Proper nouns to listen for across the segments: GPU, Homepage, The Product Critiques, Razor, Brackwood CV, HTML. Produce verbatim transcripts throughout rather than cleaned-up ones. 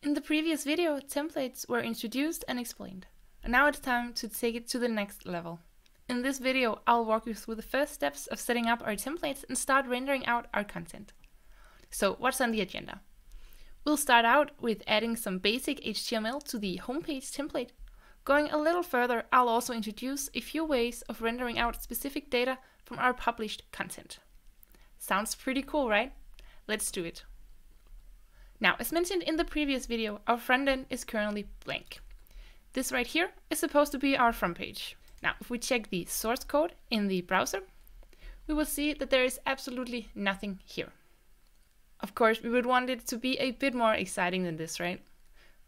In the previous video, templates were introduced and explained. Now it's time to take it to the next level. In this video, I'll walk you through the first steps of setting up our templates and start rendering out our content. So what's on the agenda? We'll start out with adding some basic H T M L to the homepage template. Going a little further, I'll also introduce a few ways of rendering out specific data from our published content. Sounds pretty cool, right? Let's do it. Now, as mentioned in the previous video, our front end is currently blank. This right here is supposed to be our front page. Now, if we check the source code in the browser, we will see that there is absolutely nothing here. Of course, we would want it to be a bit more exciting than this, right?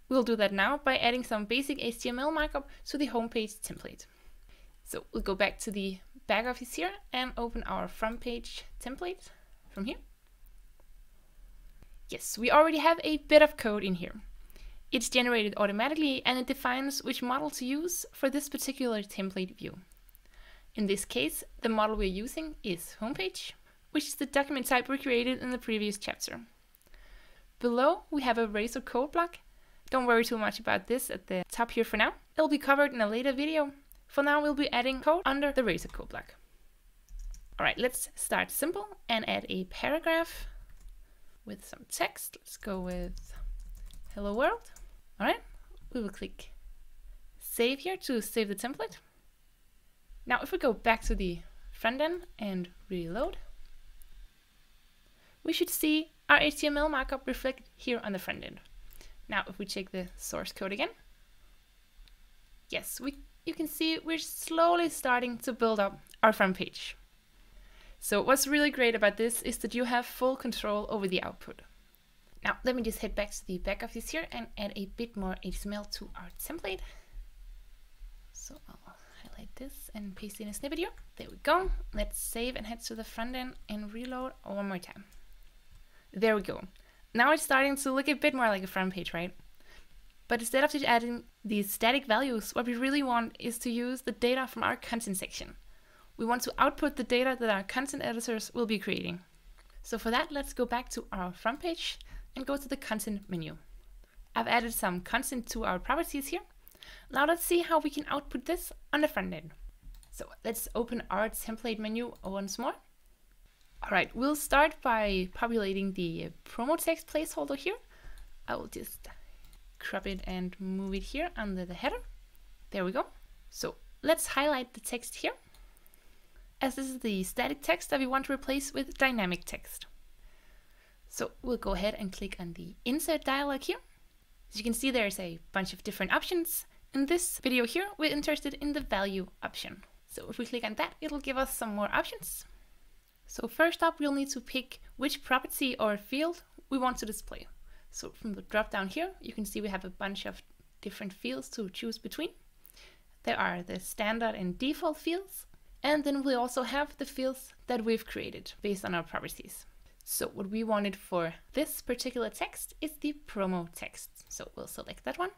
We'll do that now by adding some basic H T M L markup to the homepage template. So we'll go back to the back office here and open our front page template from here. Yes, we already have a bit of code in here. It's generated automatically and it defines which model to use for this particular template view. In this case, the model we're using is Homepage, which is the document type we created in the previous chapter. Below, we have a Razor code block. Don't worry too much about this at the top here for now. It'll be covered in a later video. For now, we'll be adding code under the Razor code block. All right, let's start simple and add a paragraph with some text. Let's go with hello world. All right, we will click save here to save the template. Now, if we go back to the front end and reload, we should see our H T M L markup reflected here on the front end. Now, if we check the source code again, yes, we, you can see we're slowly starting to build up our front page. So what's really great about this is that you have full control over the output. Now, let me just head back to the back office here and add a bit more H T M L to our template. So I'll highlight this and paste in a snippet here. There we go. Let's save and head to the front end and reload one more time. There we go. Now it's starting to look a bit more like a front page, right? But instead of just adding these static values, what we really want is to use the data from our content section. We want to output the data that our content editors will be creating. So for that, let's go back to our front page and go to the content menu. I've added some content to our properties here. Now let's see how we can output this on the front end. So let's open our template menu once more. All right, we'll start by populating the promo text placeholder here. I will just crop it and move it here under the header. There we go. So let's highlight the text here, as this is the static text that we want to replace with dynamic text. So we'll go ahead and click on the insert dialog here. As you can see, there's a bunch of different options. In this video here, we're interested in the value option. So if we click on that, it'll give us some more options. So first up, we'll need to pick which property or field we want to display. So from the drop down here, you can see we have a bunch of different fields to choose between. There are the standard and default fields. And then we also have the fields that we've created based on our properties. So what we wanted for this particular text is the promo text. So we'll select that one.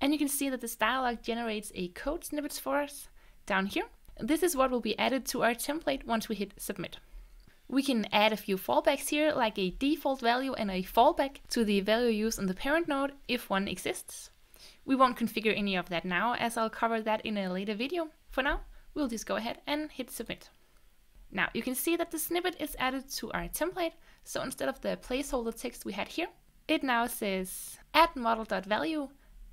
And you can see that this dialog generates a code snippets for us down here. This is what will be added to our template once we hit submit. We can add a few fallbacks here, like a default value and a fallback to the value used on the parent node if one exists. We won't configure any of that now, as I'll cover that in a later video. For now, we'll just go ahead and hit submit. Now you can see that the snippet is added to our template. So instead of the placeholder text we had here, it now says add model.value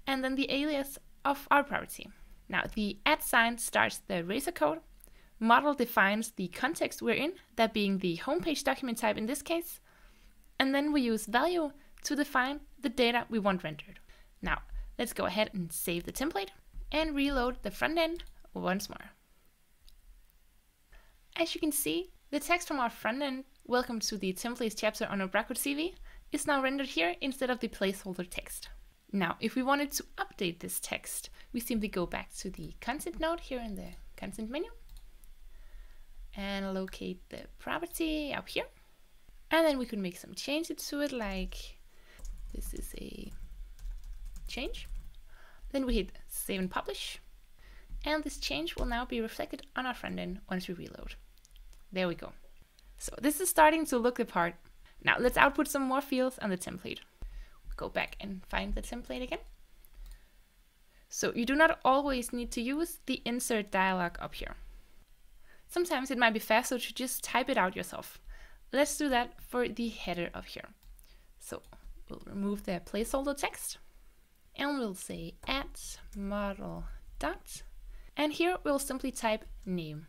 and then the alias of our property. Now the at sign starts the Razor code. Model defines the context we're in, that being the homepage document type in this case. And then we use value to define the data we want rendered. Now let's go ahead and save the template and reload the front end once more. As you can see, the text from our front end, welcome to the templates chapter on our Brackwood C V, is now rendered here instead of the placeholder text. Now, if we wanted to update this text, we simply go back to the content node here in the content menu and locate the property up here. And then we could make some changes to it, like this is a change. Then we hit save and publish. And this change will now be reflected on our front end once we reload. There we go. So this is starting to look the part. Now let's output some more fields on the template. go back and find the template again. So you do not always need to use the insert dialog up here. Sometimes it might be faster to just type it out yourself. Let's do that for the header up here. So we'll remove the placeholder text and we'll say at model dot. And here we'll simply type name.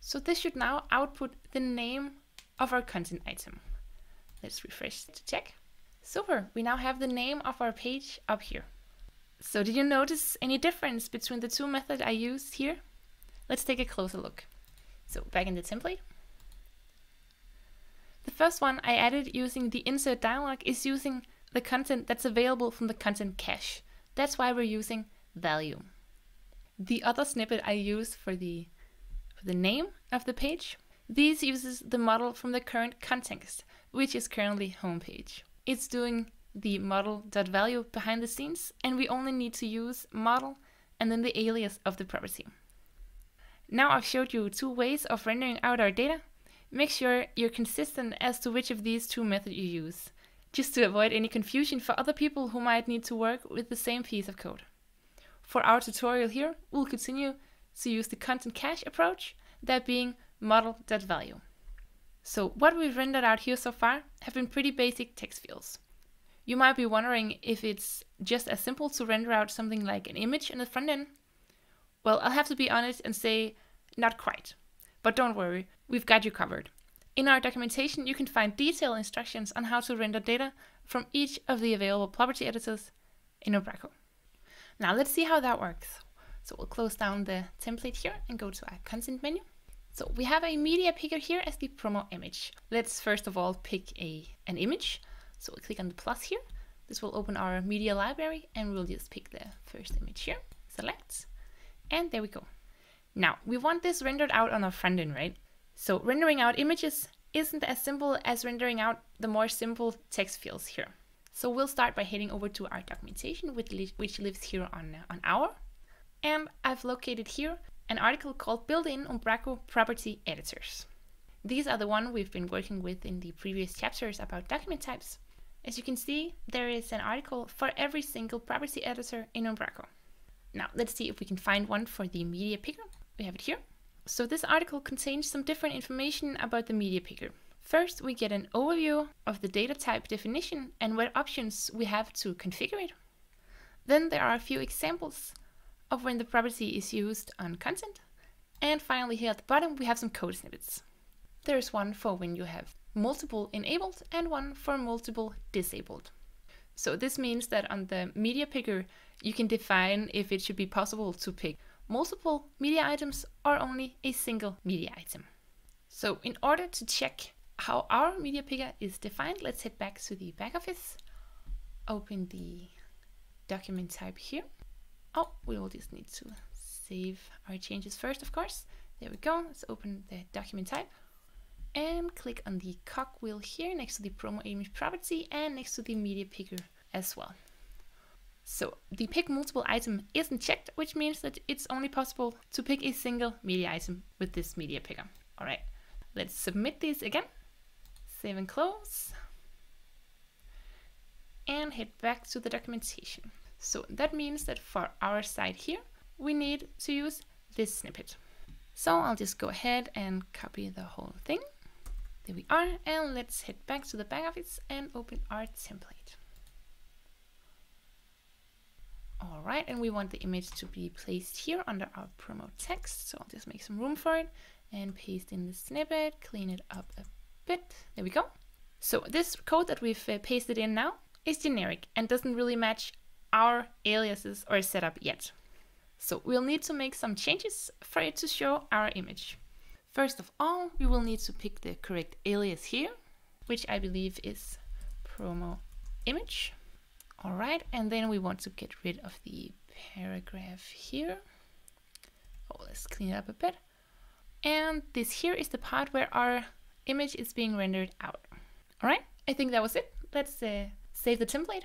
So this should now output the name of our content item. Let's refresh to check. Super, we now have the name of our page up here. So did you notice any difference between the two methods I used here? Let's take a closer look. So back in the template. The first one I added using the insert dialog is using the content that's available from the content cache. That's why we're using value. The other snippet I used for the, for the name of the page, these uses the model from the current context, which is currently homepage. It's doing the model.value behind the scenes, and we only need to use model and then the alias of the property. Now I've showed you two ways of rendering out our data. Make sure you're consistent as to which of these two methods you use, just to avoid any confusion for other people who might need to work with the same piece of code. For our tutorial here, we'll continue to use the content cache approach, that being model.value. So what we've rendered out here so far have been pretty basic text fields. You might be wondering if it's just as simple to render out something like an image in the front end. Well, I'll have to be honest and say not quite, but don't worry, we've got you covered. In our documentation, you can find detailed instructions on how to render data from each of the available property editors in Brackwood. Now let's see how that works. So we'll close down the template here and go to our content menu. So we have a media picker here as the promo image. Let's first of all pick a, an image. So we'll click on the plus here. This will open our media library and we'll just pick the first image here, select, and there we go. Now we want this rendered out on our front end, right? So rendering out images isn't as simple as rendering out the more simple text fields here. So we'll start by heading over to our documentation, which, li which lives here on, uh, on our, and I've located here an article called Built-in Brackwood Property Editors. These are the one we've been working with in the previous chapters about document types. As you can see, there is an article for every single property editor in Brackwood. Now let's see if we can find one for the media picker. We have it here. So this article contains some different information about the media picker. First, we get an overview of the data type definition and what options we have to configure it. Then there are a few examples of when the property is used on content. And finally here at the bottom, we have some code snippets. There's one for when you have multiple enabled and one for multiple disabled. So this means that on the media picker, you can define if it should be possible to pick multiple media items or only a single media item. So in order to check how our media picker is defined, let's head back to the back office, open the document type here. Oh, we will just need to save our changes first, of course. There we go. Let's open the document type and click on the cogwheel here next to the promo image property and next to the media picker as well. So the pick multiple item isn't checked, which means that it's only possible to pick a single media item with this media picker. All right, let's submit these again. Save and close. And head back to the documentation. So that means that for our side here, we need to use this snippet. So I'll just go ahead and copy the whole thing. There we are. And let's head back to the back office and open our template. All right. And we want the image to be placed here under our promo text. So I'll just make some room for it and paste in the snippet, clean it up a bit. There we go. So this code that we've uh, pasted in now is generic and doesn't really match our aliases or setup yet. So we'll need to make some changes for it to show our image. First of all, we will need to pick the correct alias here, which I believe is promo image. All right, and then we want to get rid of the paragraph here. Oh, let's clean it up a bit. And this here is the part where our image is being rendered out. All right, I think that was it. Let's uh, save the template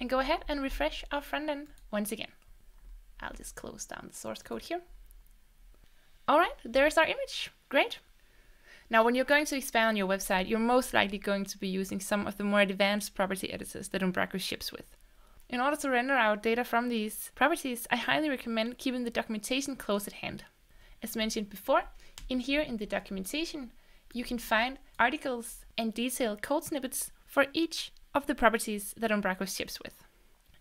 and go ahead and refresh our front end once again. I'll just close down the source code here. All right, there's our image. Great. Now, when you're going to expand your website, you're most likely going to be using some of the more advanced property editors that Brackwood ships with. In order to render out data from these properties, I highly recommend keeping the documentation close at hand. As mentioned before, in here in the documentation, you can find articles and detailed code snippets for each of the properties that Brackwood ships with.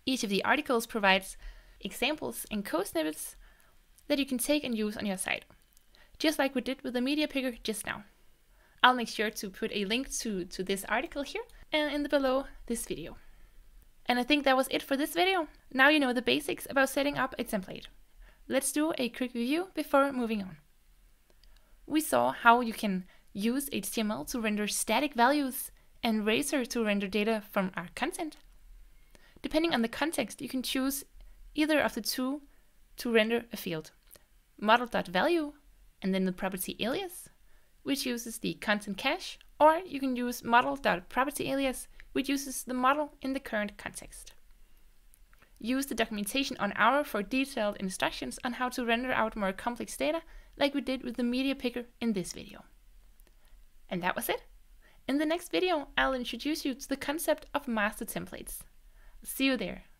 Each of the articles provides examples and code snippets that you can take and use on your site, just like we did with the media picker just now. I'll make sure to put a link to, to this article here and in the below this video. And I think that was it for this video. Now you know the basics about setting up a template. Let's do a quick review before moving on. We saw how you can use H T M L to render static values and Razor to render data from our content. Depending on the context, you can choose either of the two to render a field. Model.value and then the property alias, which uses the content cache, or you can use model.property alias, which uses the model in the current context. Use the documentation on our for detailed instructions on how to render out more complex data like we did with the media picker in this video. And that was it. In the next video, I'll introduce you to the concept of master templates. See you there.